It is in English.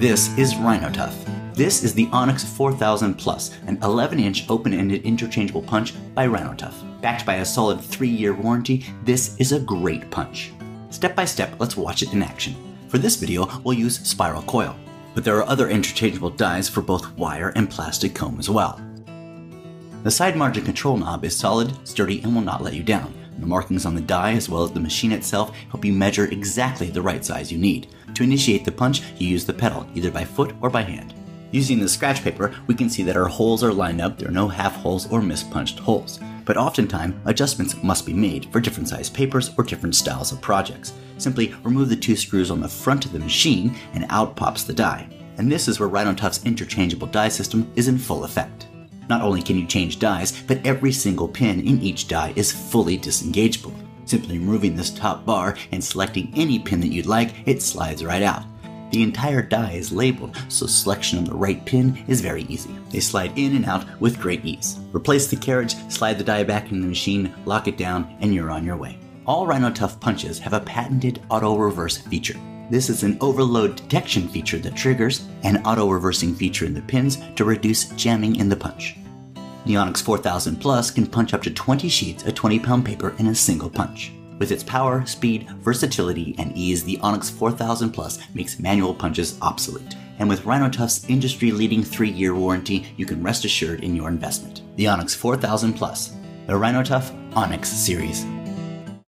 This is Rhin-O-Tuff. This is the Onyx 4000 Plus, an 11-inch open-ended interchangeable punch by Rhin-O-Tuff. Backed by a solid 3-year warranty, this is a great punch. Step by step, let's watch it in action. For this video, we'll use spiral coil, but there are other interchangeable dies for both wire and plastic comb as well. The side margin control knob is solid, sturdy, and will not let you down. The markings on the die as well as the machine itself help you measure exactly the right size you need. To initiate the punch, you use the pedal, either by foot or by hand. Using the scratch paper, we can see that our holes are lined up, there are no half holes or mispunched holes. But oftentimes, adjustments must be made for different size papers or different styles of projects. Simply remove the two screws on the front of the machine and out pops the die. And this is where Rhin-O-Tuff's interchangeable die system is in full effect. Not only can you change dies, but every single pin in each die is fully disengageable. Simply removing this top bar and selecting any pin that you'd like, it slides right out. The entire die is labeled, so selection of the right pin is very easy. They slide in and out with great ease. Replace the carriage, slide the die back into the machine, lock it down, and you're on your way. All Rhin-O-Tuff punches have a patented auto-reverse feature. This is an overload detection feature that triggers an auto-reversing feature in the pins to reduce jamming in the punch. The Onyx 4000 Plus can punch up to 20 sheets of 20-pound paper in a single punch. With its power, speed, versatility, and ease, the Onyx 4000 Plus makes manual punches obsolete. And with Rhin-O-Tuff's industry-leading 3-year warranty, you can rest assured in your investment. The Onyx 4000 Plus, the Rhin-O-Tuff Onyx series.